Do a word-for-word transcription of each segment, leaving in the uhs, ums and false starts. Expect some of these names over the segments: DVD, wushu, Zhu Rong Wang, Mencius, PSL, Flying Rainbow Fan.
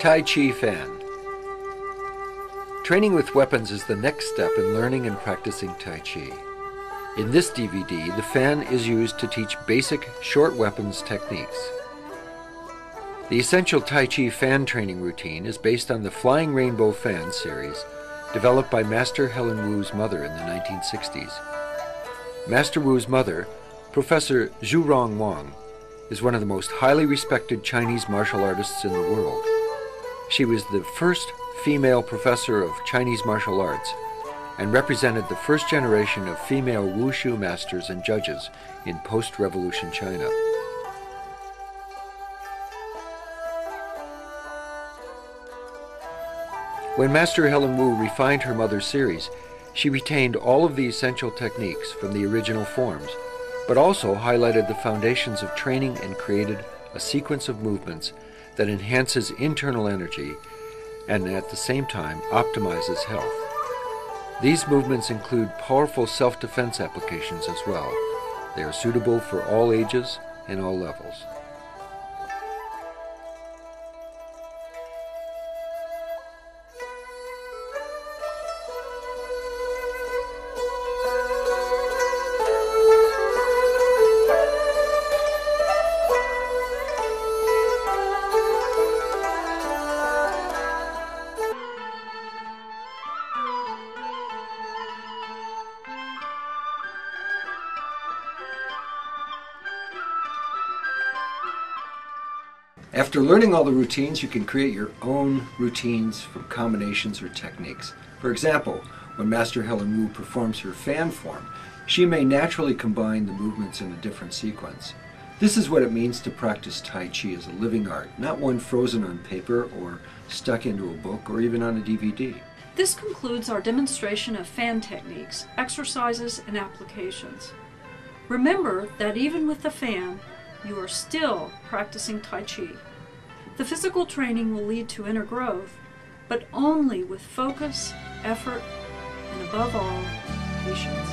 Tai Chi Fan. Training with weapons is the next step in learning and practicing Tai Chi. In this D V D, the fan is used to teach basic short weapons techniques. The essential Tai Chi fan training routine is based on the Flying Rainbow Fan series, developed by Master Helen Wu's mother in the nineteen sixties. Master Wu's mother, Professor Zhu Rong Wang, is one of the most highly respected Chinese martial artists in the world. She was the first female professor of Chinese martial arts and represented the first generation of female wushu masters and judges in post-revolution China. When Master Helen Wu refined her mother's series, she retained all of the essential techniques from the original forms, but also highlighted the foundations of training and created a sequence of movements that enhances internal energy and at the same time optimizes health. These movements include powerful self-defense applications as well. They are suitable for all ages and all levels. After learning all the routines, you can create your own routines from combinations or techniques. For example, when Master Helen Wu performs her fan form, she may naturally combine the movements in a different sequence. This is what it means to practice Tai Chi as a living art, not one frozen on paper or stuck into a book or even on a D V D. This concludes our demonstration of fan techniques, exercises, and applications. Remember that even with the fan, you are still practicing Tai Chi. The physical training will lead to inner growth, but only with focus, effort, and above all, patience.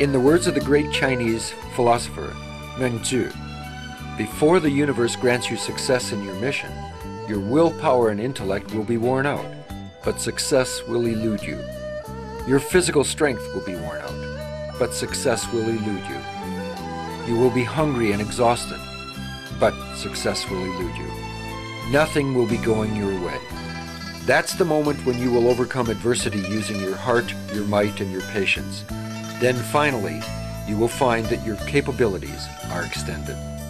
In the words of the great Chinese philosopher Mencius, before the universe grants you success in your mission, your willpower and intellect will be worn out, but success will elude you. Your physical strength will be worn out, but success will elude you. You will be hungry and exhausted, but success will elude you. Nothing will be going your way. That's the moment when you will overcome adversity using your heart, your might, and your patience. Then finally, you will find that your capabilities are extended.